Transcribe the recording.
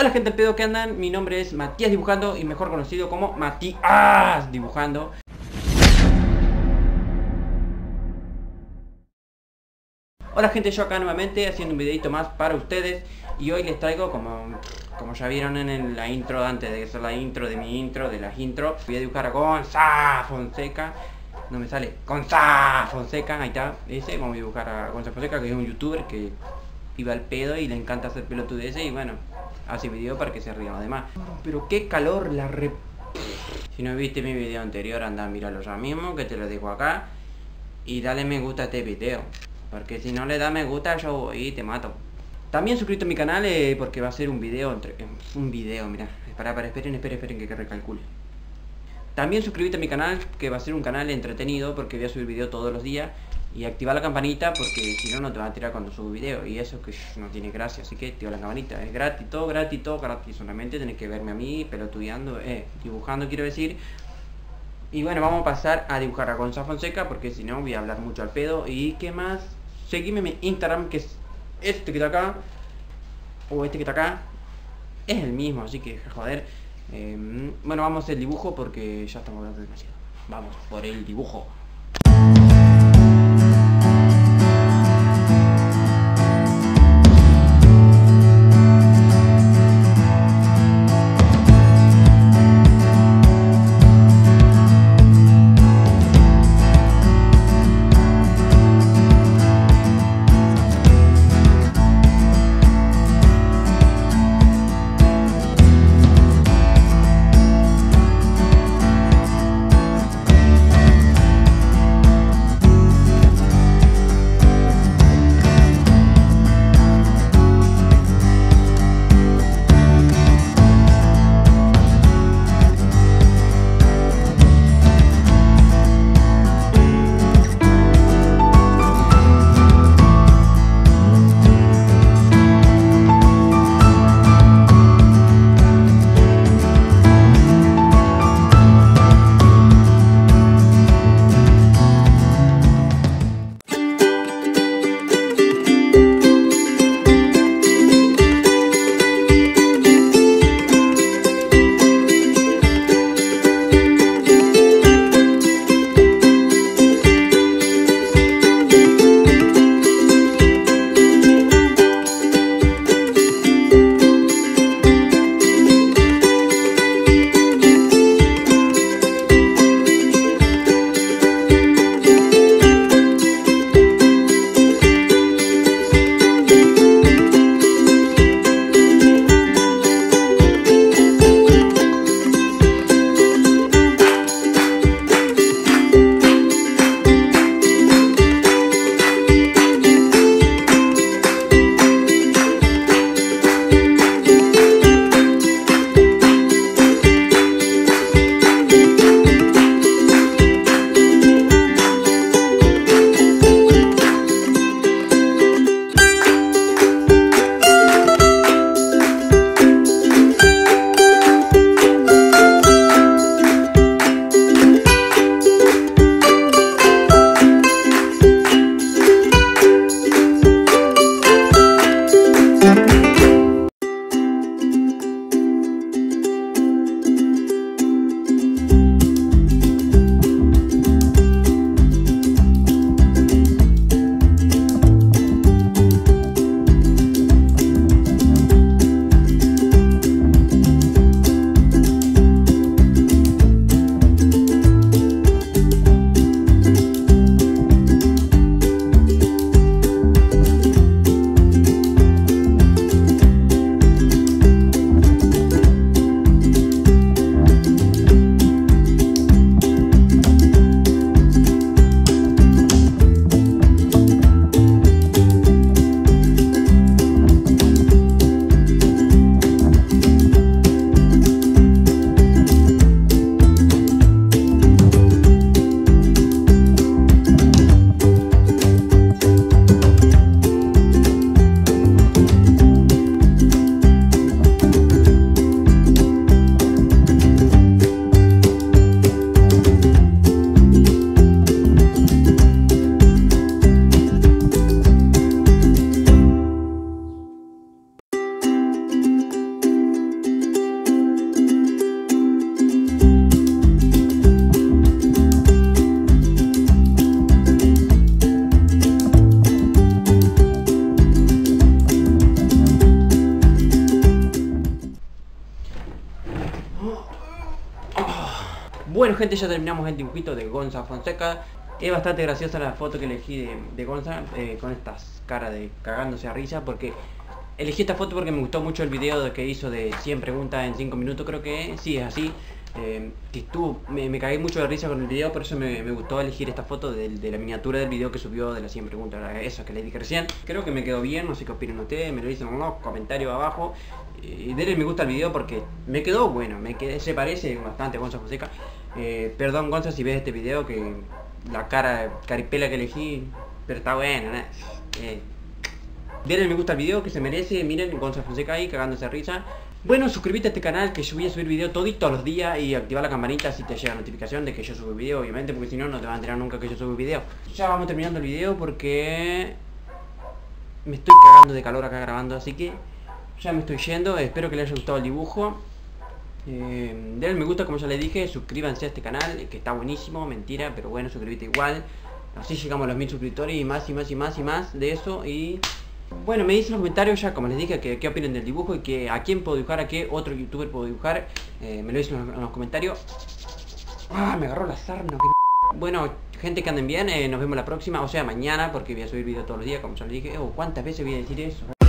Hola gente, el pedo, ¿qué andan? Mi nombre es Matías Dibujando y mejor conocido como Matías Dibujando. Hola gente, yo acá nuevamente haciendo un videito más para ustedes. Y hoy les traigo, como ya vieron en la intro, antes de eso, la intro de mi intro, de las intros, voy a dibujar a Gonza Fonseca. No me sale, Gonza Fonseca, ahí está, ese, vamos a dibujar a Gonza Fonseca, que es un youtuber que iba al pedo y le encanta hacer pelotudeces y bueno, hace video para que se rían además. Pero qué calor, la re... Si no viste mi video anterior, anda, míralo ya mismo, que te lo dejo acá. Y dale me gusta a este video, porque si no le da me gusta yo voy y te mato. También suscríbete a mi canal porque va a ser un video entre... Un video, mirá, esperen que recalcule. También suscríbete a mi canal, que va a ser un canal entretenido porque voy a subir video todos los días. Y activa la campanita porque si no, no te van a tirar cuando subo video. Y eso que no tiene gracia, así que activa la campanita. Es gratis, todo gratis, todo gratis. Solamente tenés que verme a mí pelotudeando, dibujando quiero decir. Y bueno, vamos a pasar a dibujar a Gonza Fonseca porque si no voy a hablar mucho al pedo. ¿Y qué más? Seguime en mi Instagram, que es este que está acá. O este que está acá. Es el mismo, así que joder. Bueno, vamos a hacer el dibujo porque ya estamos hablando demasiado. Vamos por el dibujo. Bueno gente, ya terminamos el dibujito de Gonza Fonseca. Es bastante graciosa la foto que elegí de Gonza, con estas caras de cagándose a risa, porque elegí esta foto porque me gustó mucho el video que hizo de 100 preguntas en 5 minutos, creo que sí, es así. Que estuvo, me cagué mucho de risa con el video, por eso me gustó elegir esta foto de la miniatura del video que subió de las 100 preguntas, esa que les dije recién. Creo que me quedó bien, no sé qué opinan ustedes, me lo dicen en los comentarios abajo. Y denle me gusta al video porque me quedó bueno, se parece bastante a Gonza Fonseca. Perdón Gonza si ves este video, que la caripela que elegí, pero está buena, ¿no? Denle me gusta al video que se merece, miren Gonza Fonseca ahí cagándose a risa. Bueno, suscríbete a este canal que yo voy a subir video todos los días, y activa la campanita si te llega notificación de que yo subo video, obviamente, porque si no, no te van a enterar nunca que yo subo video. Ya vamos terminando el video porque me estoy cagando de calor acá grabando, así que ya me estoy yendo. Espero que les haya gustado el dibujo. Denle me gusta como ya les dije, suscríbanse a este canal que está buenísimo, mentira, pero bueno, suscríbete igual. Así llegamos a los 1000 suscriptores y más y más y más y más de eso. Y bueno, me dicen en los comentarios ya, como les dije, qué opinan del dibujo y que a quién puedo dibujar, a qué otro youtuber puedo dibujar. Me lo dicen en los comentarios. Ah, me agarró la sarna, qué... Bueno, gente, que anden bien, nos vemos la próxima, o sea mañana, porque voy a subir video todos los días, como ya les dije. ¿Cuántas veces voy a decir eso?